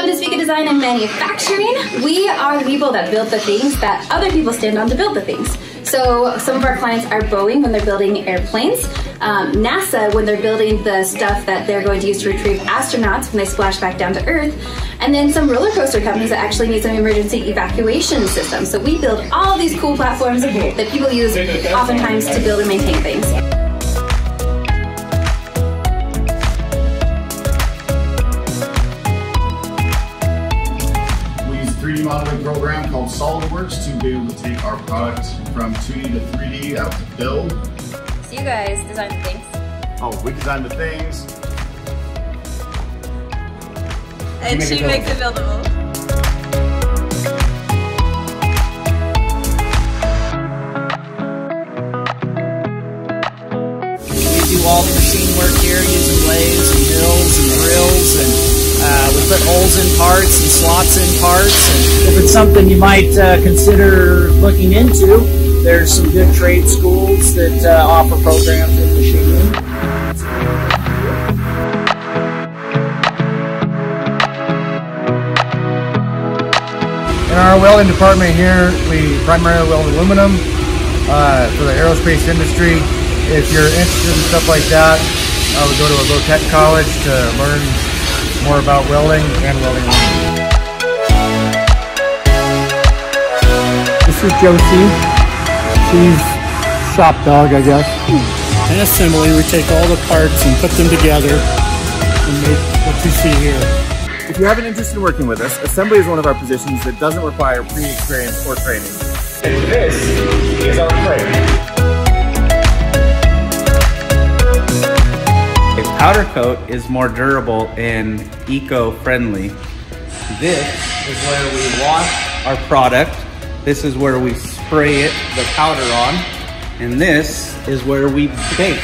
Welcome to Speak of Design and Manufacturing. We are the people that build the things that other people stand on to build the things. So some of our clients are Boeing when they're building airplanes, NASA when they're building the stuff that they're going to use to retrieve astronauts when they splash back down to Earth, and then some roller coaster companies that actually need some emergency evacuation systems. So we build all these cool platforms that people use oftentimes to build and maintain things. Modeling program called SolidWorks to be able to take our product from 2D to 3D out to build. So you guys design the things? Oh, we design the things. And she makes it buildable. We do all the machine work here using lathes and mills and drills, and we put holes in parts and slots in parts. And if it's something you might consider looking into, there's some good trade schools that offer programs in machining. In our welding department here, we primarily weld aluminum for the aerospace industry. If you're interested in stuff like that, I would go to a low-tech college to learn more about welding and welding. This is Josie. She's shop dog, I guess. In assembly, we take all the parts and put them together and make what you see here. If you have an interest in working with us, assembly is one of our positions that doesn't require pre-experience or training. And this is our frame. Powder coat is more durable and eco-friendly. This is where we wash our product. This is where we spray the powder on. And this is where we bake.